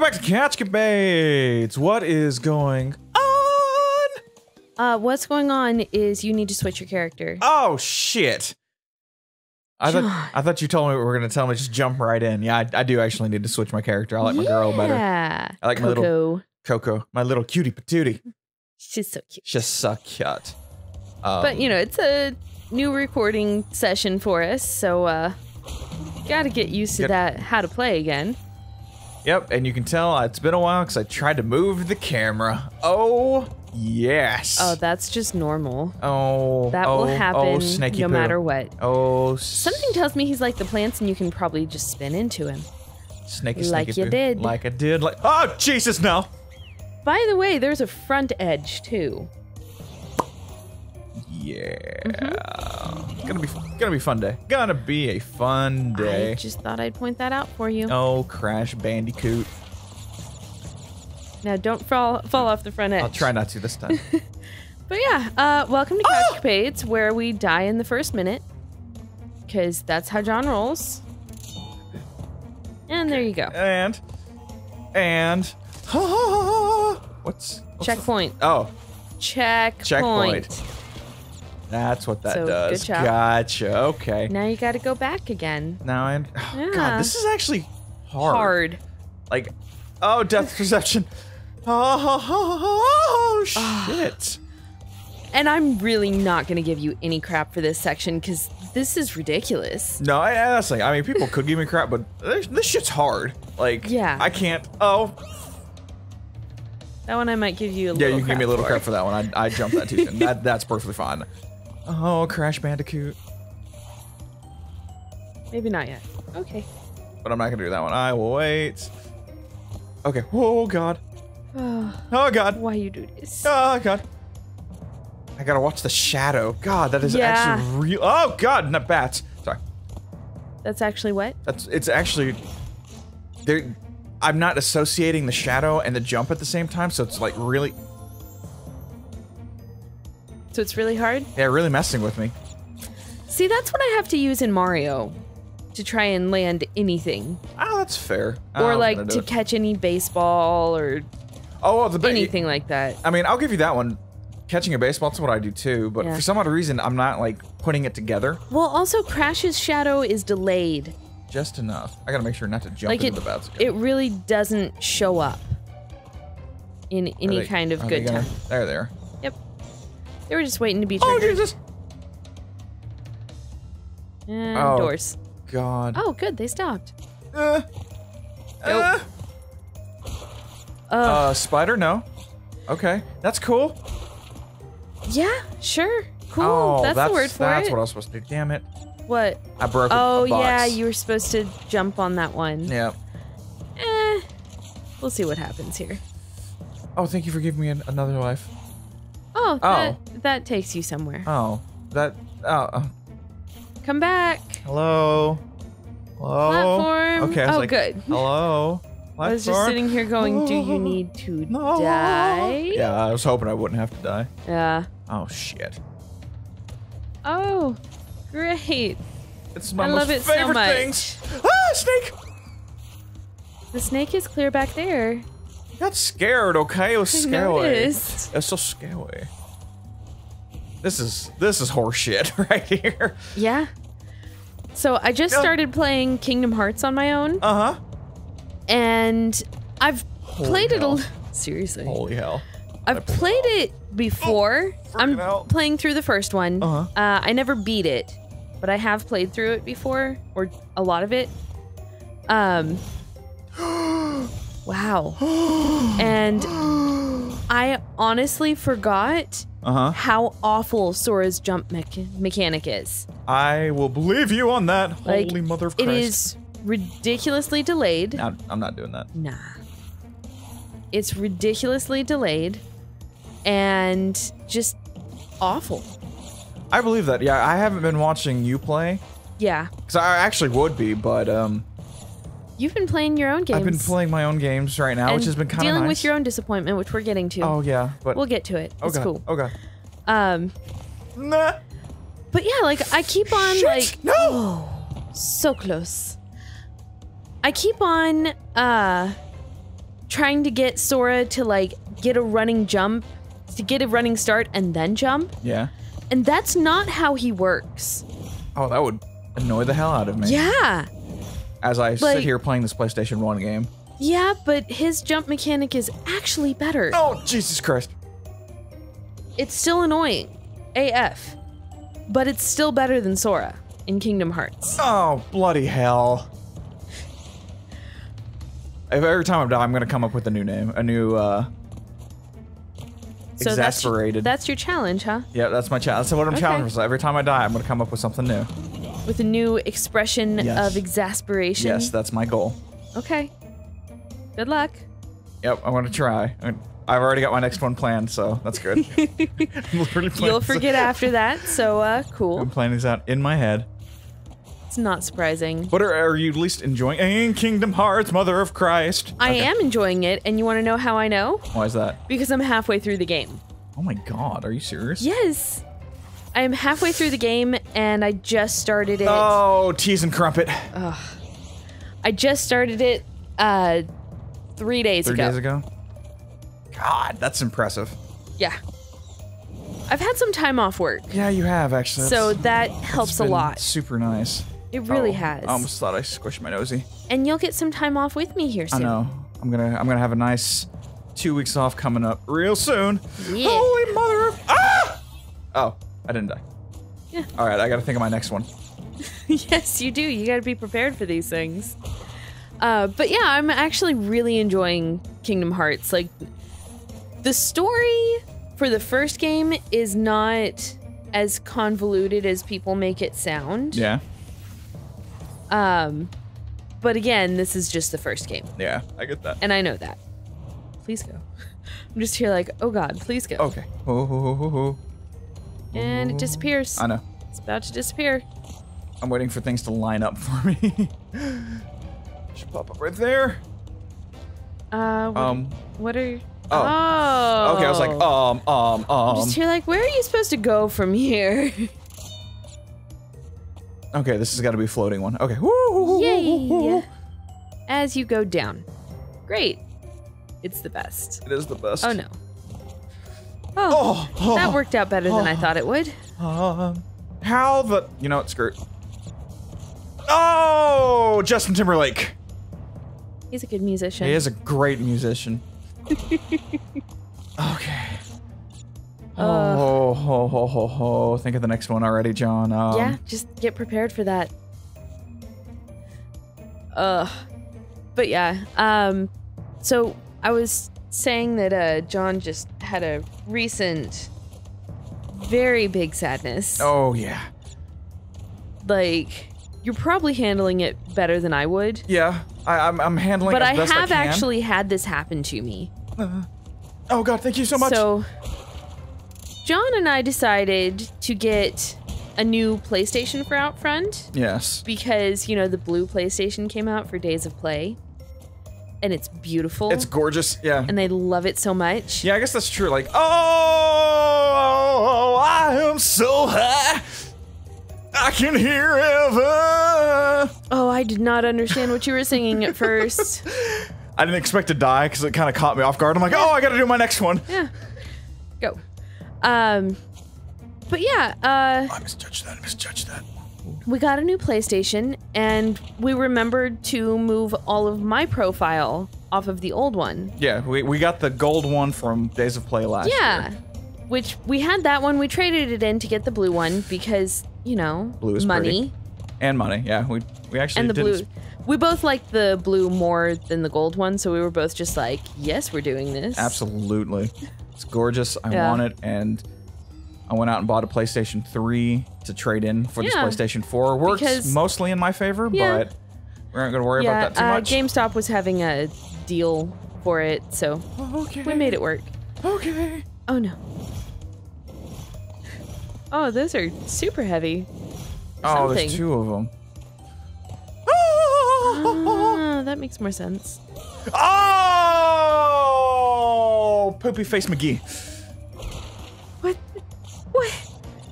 Welcome back to Couch Capades. What is going on? What's going on is you need to switch your character. Oh shit! I thought you told me what we were gonna tell me. Just jump right in. Yeah, I do actually need to switch my character. I like my girl better. I like Coco. My little cutie patootie. She's so cute. She's so cute. But you know, it's a new recording session for us, so gotta get used to that. How to play again. Yep, and you can tell it's been a while because I tried to move the camera. Oh, yes. Oh, that's just normal. Oh, that will happen no matter what. Oh, something tells me he's like the plants and you can probably just spin into him. Snakey, like you did. Like I did. Like, oh, Jesus, no. By the way, there's a front edge, too. Yeah. Mm-hmm. Gonna be fun day. Gonna be a fun day. I just thought I'd point that out for you. Oh, Crash Bandicoot. Now don't fall off the front edge. I'll try not to this time. But yeah, welcome to Couch Capades, where we die in the first minute. Because that's how John rolls. And there you go. And. What's checkpoint. Oh. Checkpoint. That's what that does. Gotcha. Okay. Now you got to go back again. Now I'm. Oh, yeah. God, this is actually hard. Like, oh, death perception. Oh, shit. And I'm really not going to give you any crap for this section because this is ridiculous. No, honestly, I mean, people could give me crap, but this shit's hard. Like, yeah. I can't. Oh. That one I might give you a little. Yeah, you can give me a little crap for that one. I jumped that too. That's perfectly fine. Oh, Crash Bandicoot. Maybe not yet. Okay. But I'm not gonna do that one. I will wait. Okay. Oh God. Oh God. Why you do this? Oh God. I gotta watch the shadow. God, that is actually real. Oh God, not bats. Sorry. That's actually what? It's actually. There. I'm not associating the shadow and the jump at the same time, so it's like really. So it's really hard? Yeah, really messing with me. See, that's what I have to use in Mario to try and land anything. Oh, that's fair. Or like to catch any baseball or anything like that. I mean, I'll give you that one. Catching a baseball, that's what I do too, but for some odd reason, I'm not like putting it together. Well, also Crash's shadow is delayed. Just enough. I gotta make sure not to jump into the bats again. It really doesn't show up in any kind of good time. There they are. Yep. They were just waiting to be triggered. Oh, Jesus! And doors. God. Oh, good. They stopped. Spider? No. Okay. That's cool. Yeah, sure. Cool. Oh, that's the word for it. That's what I was supposed to do. Damn it. What? I broke a box. Oh, yeah, you were supposed to jump on that one. Yeah. Eh. We'll see what happens here. Oh, thank you for giving me another life. Oh, that takes you somewhere. Oh, come back. Hello. Hello. Platform. Okay, I was good. Hello. Platform. I was just sitting here going, do you need to die? Yeah, I was hoping I wouldn't have to die. Yeah. Oh, shit. Oh. Great. It's my most favorite things. Ah, snake! The snake is clear back there. I got scared, okay? It was scary. It was so scary. This is horseshit right here. Yeah. So I just started playing Kingdom Hearts on my own. Uh-huh. And I've played it seriously. Holy hell. I've played it before. I'm playing through the first one. Uh-huh. I never beat it. But I have played through it before, or a lot of it. Wow. And I honestly forgot how awful Sora's jump mechanic is. I will believe you on that. Like, holy mother of Christ. It is ridiculously delayed. No, I'm not doing that. Nah. It's ridiculously delayed and just awful. I believe that. Yeah, I haven't been watching you play. Yeah. Because I actually would be, but you've been playing your own games. I've been playing my own games right now, and which has been kind of dealing with your own disappointment, which we're getting to. Oh yeah, but we'll get to it. It's cool. Okay. Nah. But yeah, like I keep on no. Oh, so close. I keep on trying to get Sora to like get a running jump, to get a running start and then jump. Yeah. And that's not how he works. Oh, that would annoy the hell out of me. Yeah. As I sit here playing this PlayStation 1 game. Yeah, but his jump mechanic is actually better. Oh, Jesus Christ. It's still annoying. AF. But it's still better than Sora in Kingdom Hearts. Oh, bloody hell. Every time I'm done, I'm going to come up with a new name. A new, so exasperated. That's your challenge, huh? Yeah, that's my challenge. That's what I'm challenging. So every time I die, I'm going to come up with something new. With a new expression of exasperation? Yes, that's my goal. Okay. Good luck. Yep, I'm going to try. I've already got my next one planned, so that's good. You'll forget after that, so cool. I'm planning this out in my head. It's not surprising. But are you at least enjoying Kingdom Hearts, Mother of Christ? I am enjoying it, and you want to know how I know? Why is that? Because I'm halfway through the game. Oh my god, are you serious? Yes. I am halfway through the game, and I just started it. Oh, tease and crumpet. Ugh. I just started it 3 days ago. 3 days ago? God, that's impressive. Yeah. I've had some time off work. Yeah, you have, actually. So that helps a lot. Super nice. It really has. I almost thought I squished my nosy. And you'll get some time off with me here soon. I know. I'm gonna have a nice 2 weeks off coming up real soon. Yeah. Holy mother of Oh, I didn't die. Yeah. All right, I gotta think of my next one. Yes, you do. You gotta be prepared for these things. But yeah, I'm actually really enjoying Kingdom Hearts. Like, the story for the first game is not as convoluted as people make it sound. Yeah. But again, this is just the first game. Yeah, I get that. And I know that. Please go. I'm just here like, oh god, please go. Okay. And it disappears. I know. It's about to disappear. I'm waiting for things to line up for me. Should pop up right there. What are... Oh. Okay, I was like, I'm just here like, where are you supposed to go from here? Okay, this has got to be a floating one. Okay. Yay! As you go down. Great. It's the best. It is the best. Oh, no. Oh, that worked out better than I thought it would. How the... You know what? Screw it. Oh! Justin Timberlake. He's a good musician. He is a great musician. Okay. Oh, ho, ho, ho, ho. Think of the next one already, John. Yeah, just get prepared for that. But yeah, so I was saying that John just had a recent, very big sadness. Oh, yeah. Like, you're probably handling it better than I would. Yeah, I'm handling it as best I can. But I have actually had this happen to me. Oh, God, thank you so much. So... John and I decided to get a new PlayStation for out front. Yes. Because, you know, the blue PlayStation came out for Days of Play. And it's beautiful. It's gorgeous, yeah. And they love it so much. Yeah, I guess that's true. Like, oh, I am so high. I can hear ever. Oh, I did not understand what you were singing at first. I didn't expect to die because it kind of caught me off guard. I'm like, oh, I got to do my next one. Yeah. Go. But yeah, I misjudged that. We got a new PlayStation and we remembered to move all of my profile off of the old one. Yeah, we got the gold one from Days of Play last year. Yeah, which we had that one, we traded it in to get the blue one because, you know, blue is money. Pretty. And money, yeah, we actually and the blue. We both liked the blue more than the gold one, so we were both just like, yes, we're doing this. Absolutely. It's gorgeous. I want it, and I went out and bought a PlayStation 3 to trade in for this PlayStation 4. Works mostly in my favor, but we aren't going to worry about that too much. GameStop was having a deal for it, so we made it work. Okay. Oh, no. Oh, those are super heavy. Oh, there's two of them. Oh, that makes more sense. Oh, Poopy Face McGee. What? What?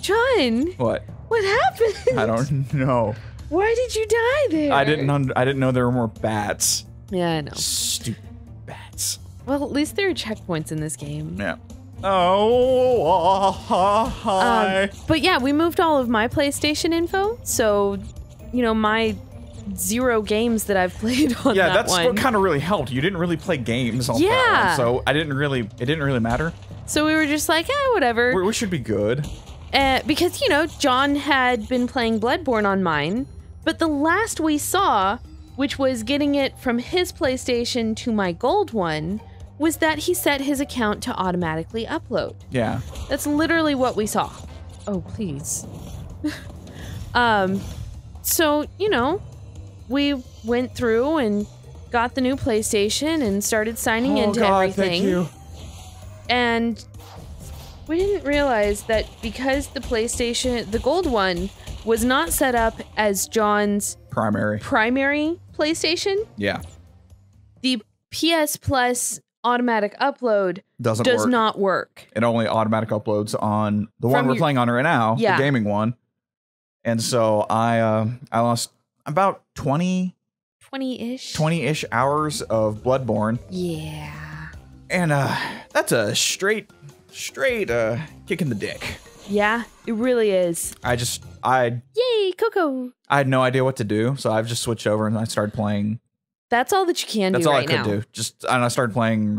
John. What? What happened? I don't know. Why did you die there? I didn't know there were more bats. Yeah, I know. Stupid bats. Well, at least there are checkpoints in this game. Yeah. Oh, hi. But yeah, we moved all of my PlayStation info. So, you know, my 0 games that I've played on that one. Yeah, that's what kind of really helped. You didn't really play games on that one, so I didn't really, it didn't really matter. So we were just like, eh, whatever. We should be good. Because, you know, John had been playing Bloodborne on mine, but the last we saw, which was getting it from his PlayStation to my gold one, was that he set his account to automatically upload. Yeah. That's literally what we saw. Oh, please. So, you know, we went through and got the new PlayStation and started signing into everything. Thank you. And we didn't realize that because the PlayStation, the gold one, was not set up as John's primary PlayStation. Yeah. The PS Plus automatic upload does not work. It only automatic uploads on the one we're playing on right now, the gaming one. And so I lost about 20-ish hours of Bloodborne. Yeah. And that's a straight kick in the dick. Yeah, it really is. Yay, Coco! I had no idea what to do, so I've just switched over and I started playing. That's all that you can do right now. That's all I could do. And I started playing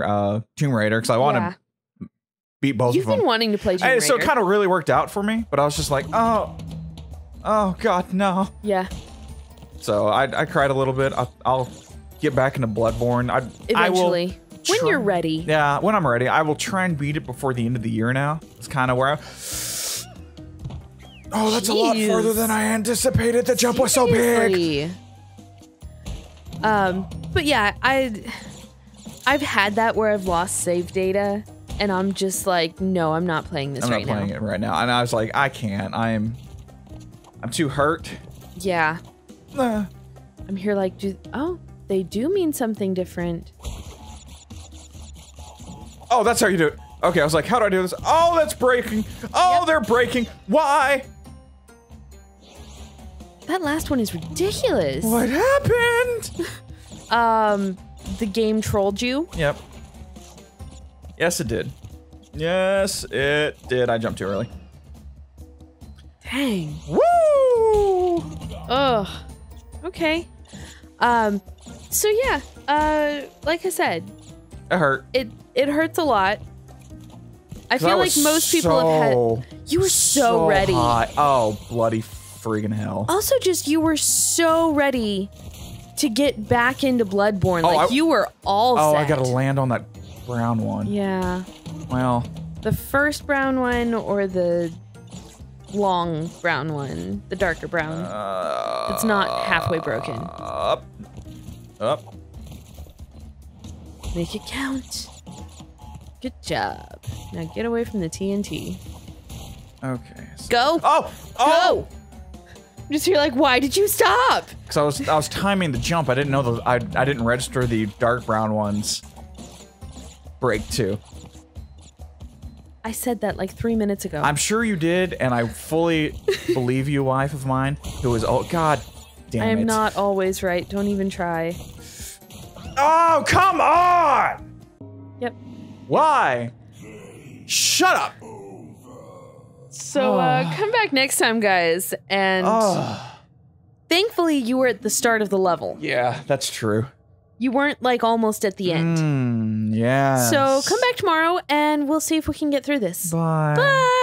Tomb Raider, because I wanted to beat both of them. You've been wanting to play Tomb Raider. So it kind of really worked out for me, but I was just like, oh God, no. Yeah. So I cried a little bit. I'll get back into Bloodborne. Eventually. When you're ready. Yeah, when I'm ready. I will try and beat it before the end of the year now. It's kind of where I... Oh, that's a lot further than I anticipated. The jump was so big. But yeah, I've had that where I've lost save data, and I'm just like, no, I'm not playing this right now. I'm not playing it right now. And I was like, I can't. I'm too hurt. Yeah. I'm here like, oh, they do mean something different. Oh, that's how you do it. Okay, I was like, how do I do this? Oh, that's breaking. Oh, they're breaking. Why? That last one is ridiculous. What happened? The game trolled you. Yep. Yes, it did. Yes, it did. I jumped too early. Dang. Woo! Ugh. Okay. So yeah. Like I said. It hurt. It hurts a lot. I feel like most people have had. You were so ready. Hot. Oh, bloody freaking hell! Also, just you were so ready to get back into Bloodborne. Oh, like you were all. Oh, set. I gotta land on that brown one. Yeah. Well. The first brown one or the long brown one, the darker brown. It's not halfway broken. Up. Make it count. Good job. Now get away from the TNT. Okay. So go! Oh! Oh! Go! I'm just here like, why did you stop? Because I was timing the jump. I didn't know the I didn't register the dark brown ones. Break too. I said that like 3 minutes ago. I'm sure you did, and I fully believe you, wife of mine, who is God damn it. I am not always right. Don't even try. Oh, come on! Yep. Why? Shut up! So, come back next time, guys, and thankfully you were at the start of the level. Yeah, that's true. You weren't, like, almost at the end. Yeah. So, come back tomorrow, and we'll see if we can get through this. Bye. Bye!